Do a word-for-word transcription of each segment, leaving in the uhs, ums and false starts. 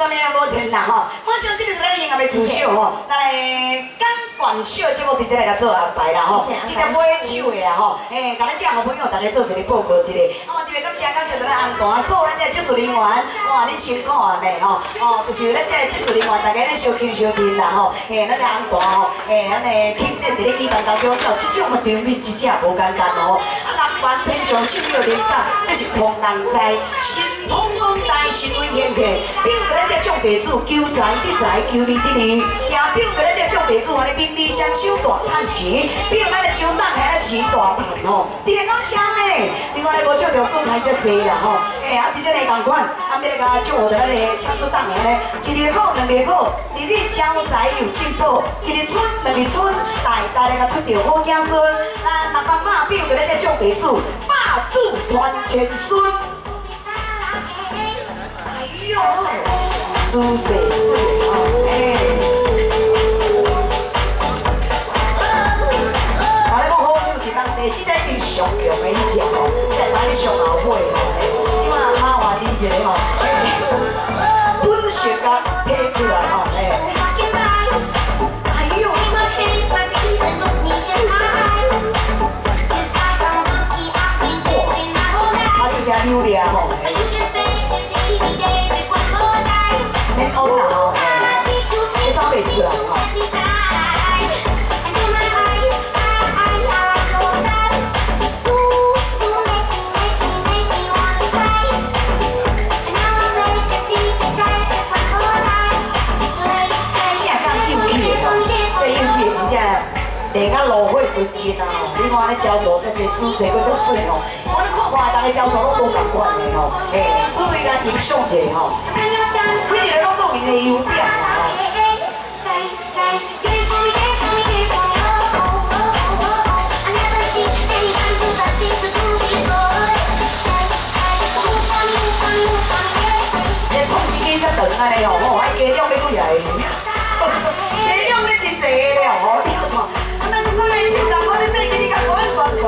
当然无钱啦吼。我想这个咱应该要自首吼，来监管小节目直接来甲做安排啦吼。直接买手的啊吼，嘿，甲咱遮好朋友大家做一个报告一个。哦，特别感谢感谢咱安大嫂，咱遮技术人员，哇，恁辛苦啊嘞吼。哦，就是咱遮技术人员，大家咧小勤小勤啦吼。嘿，咱安大吼，嘿，咱诶品店伫咧举办当中，像这种场面真正无简单哦。啊，人凡天上圣有灵感，这是通人知，神通广大，神威显现。 比如咱这种地主求财得财，求利得利；也比如咱这种地主安尼名利双收大赚钱。比如咱咧手党遐咧钱大赚吼，特别感谢呢。另外咧，无少条做开遮济啦吼。哎，啊，直接来同款，啊，要来甲祝福咱个抢手党遐咧，一日好，两日好，日日招财又进宝，一日春，两日春，代代来甲出着好子孙。啊，那帮妈，比如咱这种地主，霸主传千孙。 诸事事哦，哎，我咧讲好手是当地，即个是上强的一只哦，即个咱咧上后辈哦，哎，即马马华丽个吼，本事甲提出来吼，哎。 真啊吼！你看咧招数，真侪姿势，佫遮水吼。我咧看看，大家招数拢无共款的吼。嘿，注意甲欣赏者吼。每一个拢做因的优点吼。咧创一支才长安尼吼，吼还加量要几下个？加量要真侪个了吼。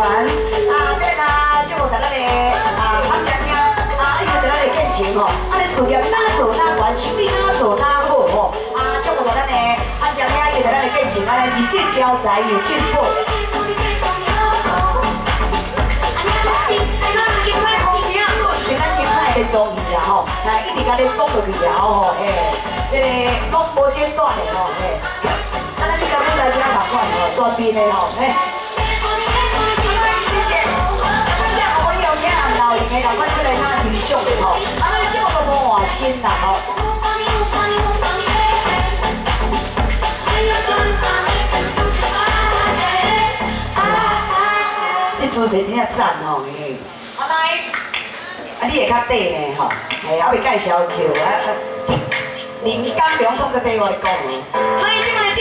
啊，变啊，就在咱嘞啊，房产呀，啊，伊在咱嘞建设吼，啊，嘞事业哪做哪管，生意哪做哪好吼，啊，就在咱嘞房产呀，伊在咱嘞建设，啊，日渐招财又进步。咱精彩风景啊，做一个咱精彩的综艺啦吼，来一直甲你做落去了吼，嘿，这个广播间段嘞吼，嘿，啊，咱你讲你来遮哪款吼，专编的吼，嘿。 哎，老板出来他挺凶的吼，啊，那叫什么瓦新呐吼？这姿势真正赞吼，嘿。阿来，啊，你会较短呢吼，嘿，还袂介绍球啊，林家良从这边我来讲哦。